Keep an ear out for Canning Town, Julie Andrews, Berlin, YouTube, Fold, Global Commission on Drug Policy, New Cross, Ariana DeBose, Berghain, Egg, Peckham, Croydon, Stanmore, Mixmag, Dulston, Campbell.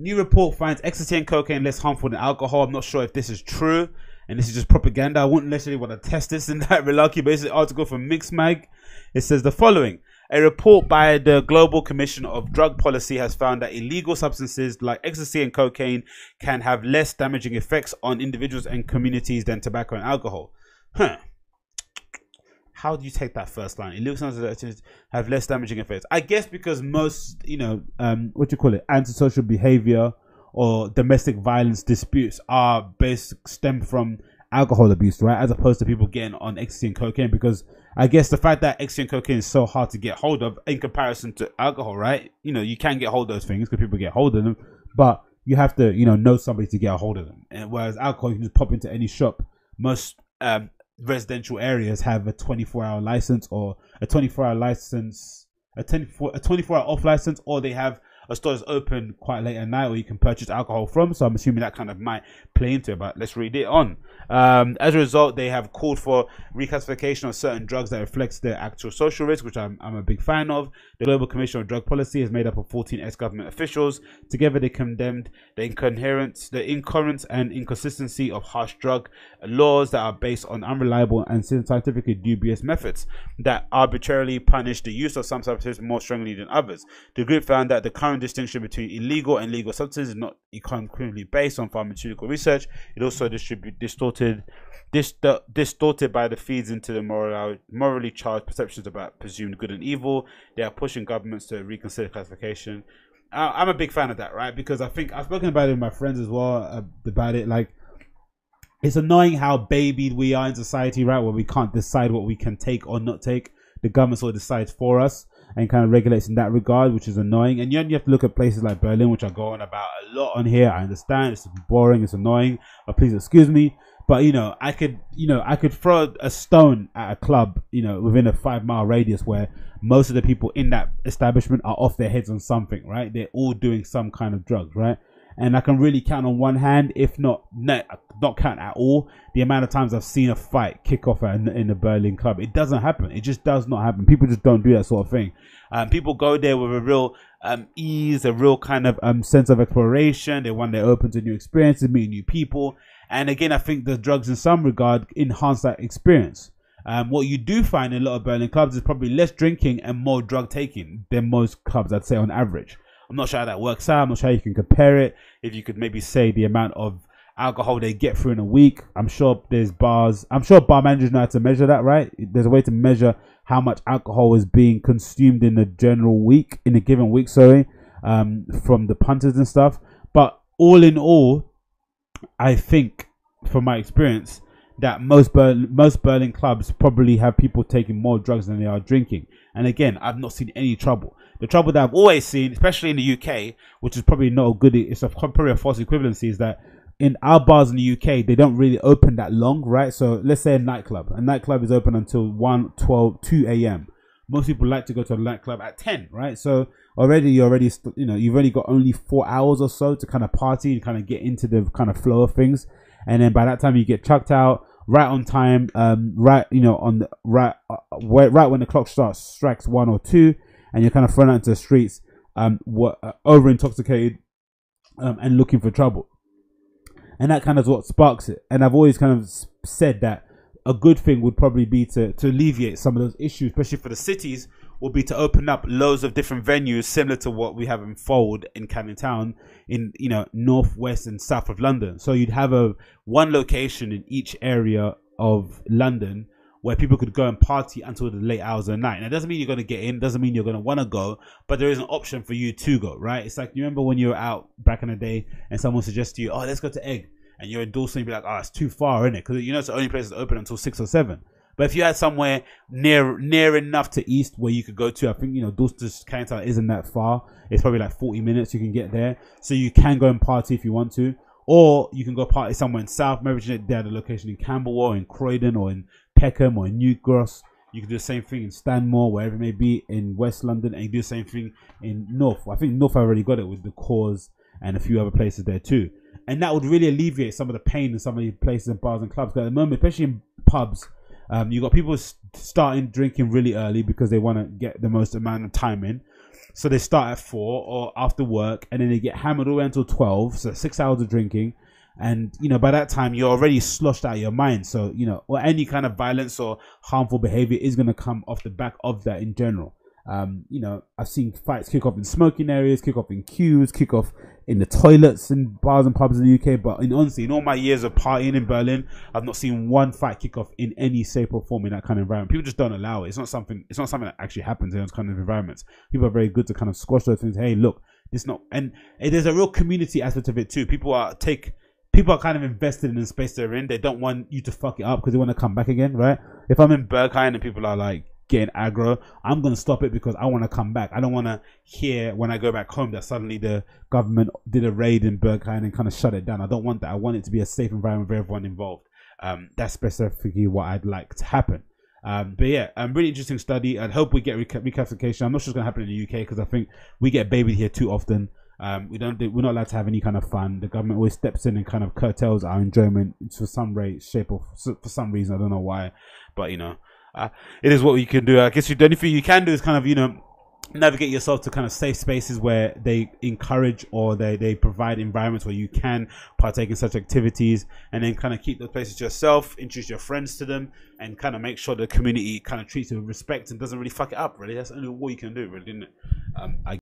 New report finds ecstasy and cocaine less harmful than alcohol. I'm not sure if this is true and this is just propaganda. I wouldn't necessarily want to test this in that malarkey, but it's an article from Mixmag. It says the following. A report by the Global Commission of Drug Policy has found that illegal substances like ecstasy and cocaine can have less damaging effects on individuals and communities than tobacco and alcohol. Huh. How do you take that first line? Illegal substances have less damaging effects. I guess because most, you know, antisocial behavior or domestic violence disputes are stem from alcohol abuse, right? As opposed to people getting on ecstasy and cocaine, because I guess the fact that ecstasy and cocaine is so hard to get hold of in comparison to alcohol, right? You know, you can get hold of those things because people get hold of them, but you have to, you know somebody to get a hold of them. And whereas alcohol, you can just pop into any shop. Most residential areas have a 24-hour license or a 24-hour license, a 24-hour off license, or they have a store that's open quite late at night where you can purchase alcohol from. So I'm assuming that kind of might play into it, but let's read it on. As a result, they have called for reclassification of certain drugs that reflects their actual social risk, which I'm a big fan of. The Global Commission on Drug Policy is made up of 14 ex-government officials. Together, they condemned the incoherence and inconsistency of harsh drug laws that are based on unreliable and scientifically dubious methods that arbitrarily punish the use of some substances more strongly than others. The group found that the current distinction between illegal and legal substances is not economically based on pharmaceutical research. It also distorted by the feeds into the morally charged perceptions about presumed good and evil. They are pushing governments to reconsider classification. I'm a big fan of that, right? Because I think I've spoken about it with my friends as well about it. Like, it's annoying how babied we are in society, right? Where we can't decide what we can take or not take. The government sort of decides for us and kind of regulates in that regard, which is annoying. And you have to look at places like Berlin, which I go on about a lot on here. I understand it's boring, it's annoying, but please excuse me. But you know, I could throw a stone at a club, you know, within a 5-mile radius where most of the people in that establishment are off their heads on something, right? They're all doing some kind of drugs, right? And I can really count on one hand, if not count at all, the amount of times I've seen a fight kick off in a Berlin club. It doesn't happen. It just does not happen. People just don't do that sort of thing. People go there with a real ease, a real kind of sense of exploration. They're open to new experiences, meeting new people. And again, I think the drugs in some regard enhance that experience. What you do find in a lot of Berlin clubs is probably less drinking and more drug taking than most clubs, I'd say, on average. I'm not sure how that works out. I'm not sure how you can compare it. If you could maybe say the amount of alcohol they get through in a week. I'm sure there's bars. I'm sure bar managers know how to measure that, right? There's a way to measure how much alcohol is being consumed in a general week, in a given week, sorry, from the punters and stuff. But all in all, I think, from my experience, that most Berlin clubs probably have people taking more drugs than they are drinking. And again, I've not seen any trouble. The trouble that I've always seen, especially in the UK, which is probably not a good, it's probably a false equivalency, is that in our bars in the UK, they don't really open that long, right? So let's say a nightclub. A nightclub is open until 2 a.m. Most people like to go to a nightclub at 10, right? So already you've only got 4 hours or so to kind of party and kind of get into the kind of flow of things. And then by that time you get chucked out right on time, right when the clock strikes 1 or 2. And you're kind of thrown out into the streets, over intoxicated, and looking for trouble. And that kind of is what sparks it. And I've always kind of said that a good thing would probably be to alleviate some of those issues, especially for the cities, would be to open up loads of different venues similar to what we have in Fold in Canning Town in, you know, northwest and south of London. So you'd have one location in each area of London where people could go and party until the late hours of the night. Now, it doesn't mean you're going to get in, doesn't mean you're going to want to go, but there is an option for you to go, right? It's like, you remember when you were out back in the day and someone suggests to you, oh, let's go to Egg, and you're in Dulston, you'd be like, oh, it's too far, isn't it? Because you know it's the only place that's open until 6 or 7. But if you had somewhere near enough to east where you could go to, I think, you know, Dulston Canning Town isn't that far. It's probably like 40 minutes you can get there. So you can go and party if you want to. Or you can go party somewhere in south. Maybe they had a location in Campbell or in Croydon or in Peckham or in New Cross. You can do the same thing in Stanmore, wherever it may be, in West London, and you do the same thing in North. I think North, I already got it with the Cause and a few other places there too. And that would really alleviate some of the pain in some of the places and bars and clubs. Because at the moment, especially in pubs, you've got people starting drinking really early because they want to get the most amount of time in. So they start at 4 or after work, and then they get hammered all the way until 12. So 6 hours of drinking. And, you know, by that time, you're already sloshed out of your mind. So, you know, or any kind of violence or harmful behavior is going to come off the back of that in general. You know, I've seen fights kick off in smoking areas, kick off in queues, kick off in the toilets in bars and pubs in the UK. But in, honestly, in all my years of partying in Berlin, I've not seen one fight kick off in any shape or form in that kind of environment. People just don't allow it. It's not something that actually happens in those kind of environments. People are very good to kind of squash those things. Hey, look, it's not. And there's a real community aspect of it too. People are kind of invested in the space they're in. They don't want you to fuck it up because they want to come back again, right? If I'm in Berghain and people are like getting aggro, I'm going to stop it because I want to come back. I don't want to hear when I go back home that suddenly the government did a raid in Berghain and kind of shut it down. I don't want that. I want it to be a safe environment for everyone involved. That's specifically what I'd like to happen. But yeah, really interesting study. I hope we get recapitalization. I'm not sure it's going to happen in the UK because I think we get babied here too often. We're not allowed to have any kind of fun. The government always steps in and kind of curtails our enjoyment for some rate, shape, or for some reason. I don't know why, but you know, it is what you can do. I guess the only thing you can do is kind of, you know, navigate yourself to kind of safe spaces where they encourage or they provide environments where you can partake in such activities, and then kind of keep those places to yourself, introduce your friends to them, and kind of make sure the community kind of treats you with respect and doesn't really fuck it up, really. That's only what you can do, really, isn't it? I